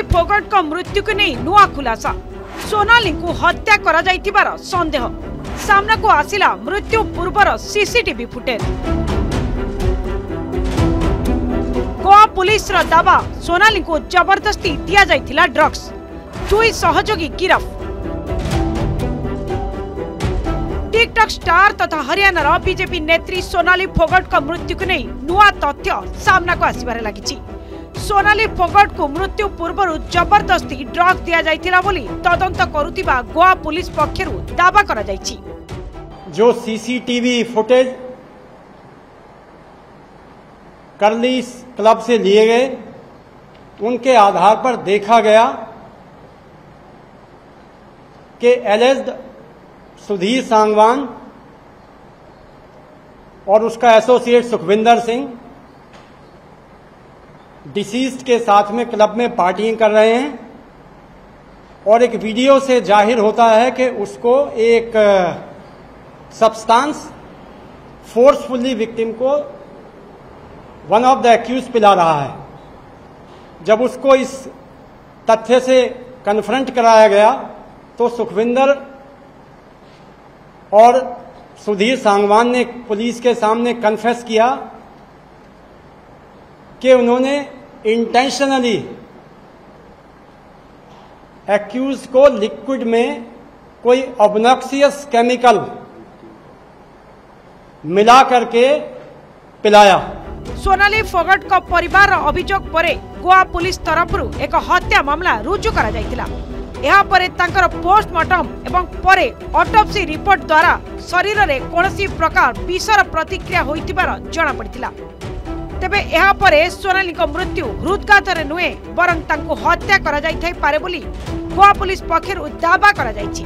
सोनाली फोगाट मृत्यु को नहीं नुआ खुलासा। सोनाली को हत्या करा जाइतिबार संदेह सामना को आसिला मृत्यु पूर्वर सीसीटीवी फुटेज। गोवा पुलिस रा दावा सोनाली को जबरदस्ती दिया जाइथिला ड्रग्स। दुई सहयोगी गिरफ्त। टिकटॉक स्टार तथा हरियाणा रा बीजेपी नेत्री सोनाली फोगाट का मृत्यु को नहीं नुआ तथ्य सामना को आसिबार लागिछि। सोनाली फोगाट को मृत्यु पूर्व जबरदस्ती ड्रग दिया जाइथिला बोली तदंत करुतिबा गोवा पुलिस पक्षरु दावा करा जाइछि। जो सीसीटीवी फुटेज करली क्लब से लिए गए उनके आधार पर देखा गया कि एलेज्ड सुधीर सांगवान और उसका एसोसिएट सुखविंदर सिंह डिसीज्ड के साथ में क्लब में पार्टियां कर रहे हैं और एक वीडियो से जाहिर होता है कि उसको एक सब्सटेंस फोर्सफुली विक्टिम को वन ऑफ द एक्यूज पिला रहा है। जब उसको इस तथ्य से कन्फ्रंट कराया गया तो सुखविंदर और सुधीर सांगवान ने पुलिस के सामने कन्फेस किया कि उन्होंने इंटेंशनली एक्यूज को लिक्विड में कोई ऑब्नॉक्सियस केमिकल मिला करके पिलाया। सोनाली फोगाट का परिवार अभियोग परे गोवा पुलिस तरफ एक हत्या मामला रुजु करा जाइतिला। यहाँ पर तांकर पोस्टमार्टम एवं परे ऑटोप्सी रिपोर्ट द्वारा शरीर में कौनसी प्रकार विषर प्रतिक्रिया होइतिबार जणा पड़ितिला। तबे यहाँ पर सोनाली को मृत्यु हृदघात नुहे बरं तांको हत्या करा जाइथाइ पारे बोली गोवा पुलिस पक्षरु दावा करा जाइछि।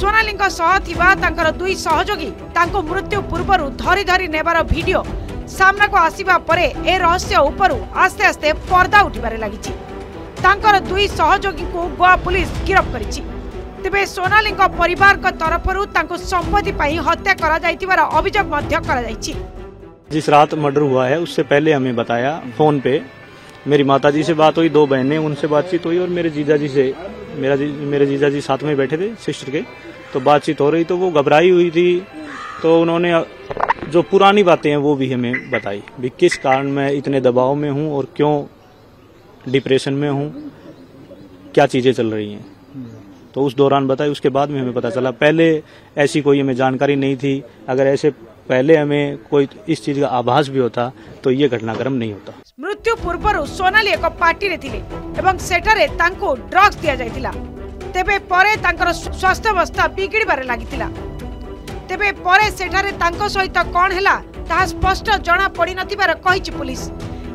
सोनाली को सह थिबा तांकर दुई सहयोगी तांको मृत्यु पूर्व धरी धरी नेबार वीडियो सामना को आसीबा परे ए रहस्य उपरु आस्ते आस्ते पर्दा उठिबार लागिछि। तांकर दुई सहयोगी को गोवा पुलिस गिरफ्त करिछि। तबे सोनाली परिवार का तरफरु तांको संपत्ति पाई हत्या करा जाइतिबार अभियोग मध्य करा जाइछि। जिस रात मर्डर हुआ है उससे पहले हमें बताया फोन पे मेरी माताजी से बात हुई, दो बहनें उनसे बातचीत हुई और मेरे जीजाजी से मेरे जीजाजी साथ में बैठे थे सिस्टर के, तो बातचीत हो रही तो वो घबराई हुई थी तो उन्होंने जो पुरानी बातें हैं वो भी हमें बताई भी किस कारण मैं इतने दबाव में हूँ और क्यों डिप्रेशन में हूँ, क्या चीज़ें चल रही हैं तो उस दौरान बताई। उसके बाद में हमें पता चला, पहले ऐसी कोई हमें जानकारी नहीं थी। अगर ऐसे पहले हमें कोई इस चीज़ का आभास भी होता तो ये घटनाक्रम नहीं होता। मृत्यु पूर्व सोनाली एक पार्टी रे थिले एवं सेठारे तांको ड्रग्स दिया जाइतिला। तेबे परे तांकर स्वास्थ्यावस्था बिगिड़बार लागितिला। तेबे परे सेठारे तांको सहित कौन हैला ताहा स्पष्ट जना पड़ी नथिबार कहिछि पुलिस।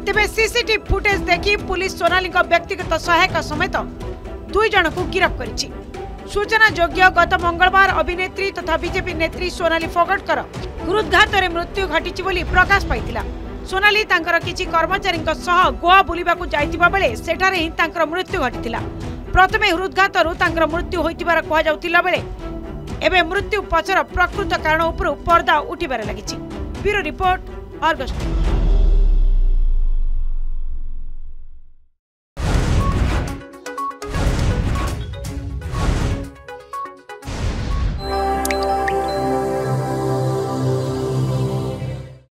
तेबे सीसीटीवी फुटेज देखी पुलिस सोनाली व्यक्तिगत सहायक समेत दुई जन को गिरफ्त करिछि। सूचना योग्य गत मंगलवार अभिनेत्री तथा बीजेपी नेत्री सोनाली फोगाट हृदघात रे मृत्यु घटी बोली प्रकाश पाइतिला। सोनाली तांकर किछि कर्मचारी सह गोवा बुलिबाकु जाइतिबा बेले सेठारे ही तांकर मृत्यु घटितिला। प्रथमे हृदघात रु तांकर मृत्यु होइतिबार कहा जाउतिला बेले एबे मृत्यु पछर प्रकृत कारण उपर पर्दा उठिबार लागिछि। Bureau report.